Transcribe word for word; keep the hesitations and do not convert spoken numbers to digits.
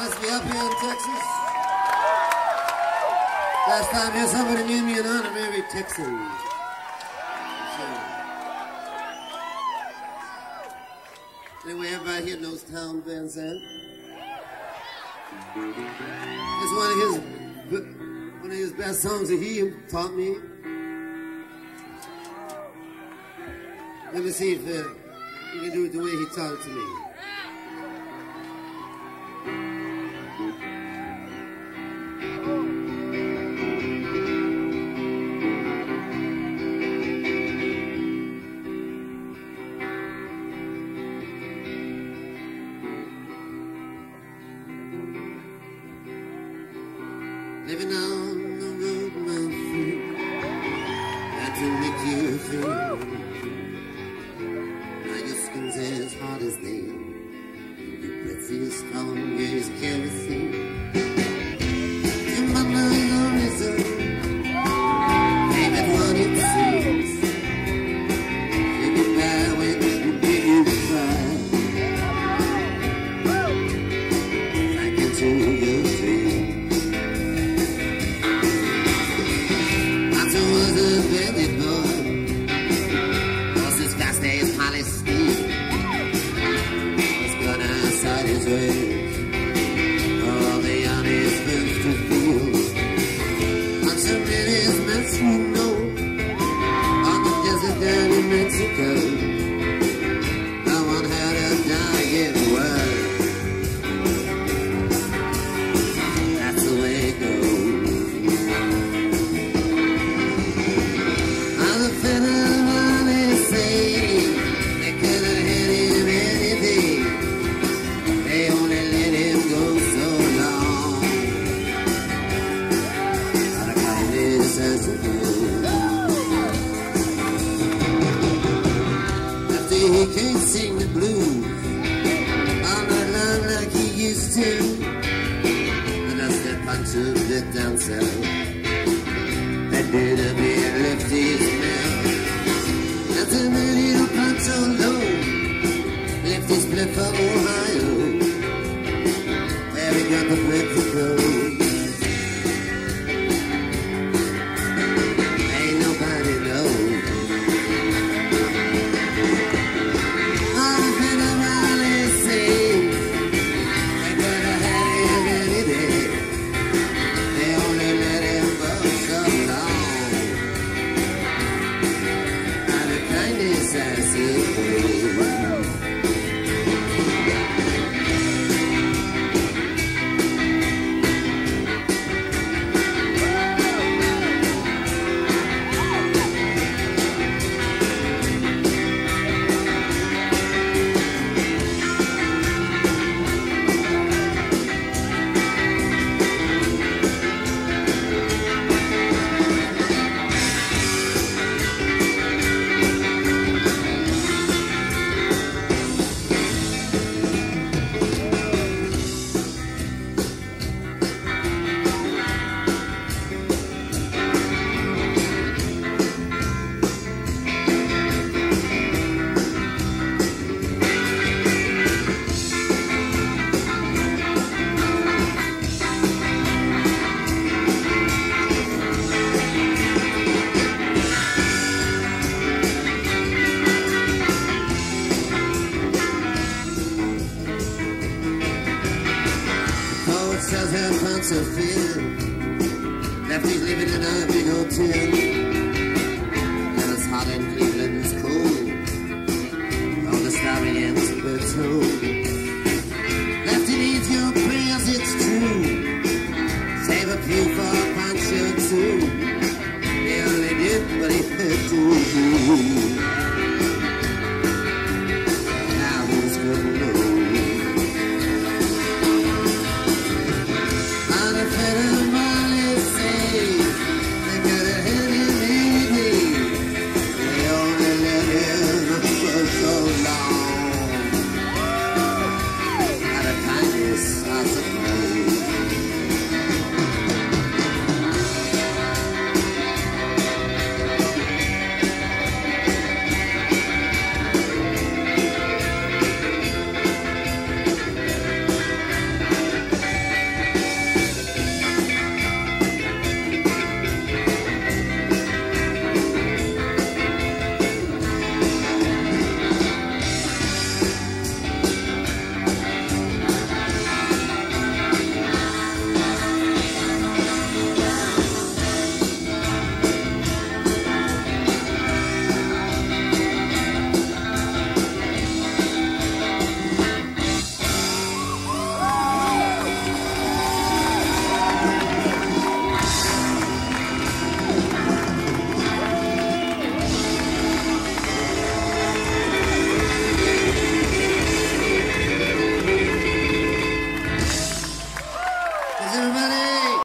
Nice to be up here in Texas. Last time here, somebody named me an honorary Texan. Anyway, everybody here knows Townes Van Zandt. It's one of his one of his best songs that he taught me. Let me see if uh, you can do it the way he taught it to me. Living on the road, my friend, had to make you feel. Now your skin's as hard as nail, and your breath's as strong as kerosene. You might know your reason, ain't that what it seems? Say goodbye when you make you cry. I can tell you. Pancho and Lefty, that did a bit Lefty smell. That's a little Pancho alone, Lefty split from Ohio, where he got the bread to go. Ain't nobody knows. I've been around and seen, they could have had him any day. Tells her Pancho of fear, Lefty's living in a big hotel, and it's hot in Cleveland, it's cold, all the starry ends were told. Lefty needs your prayers, it's true, save a few for Pancho too, he only did what he could do. Awesome.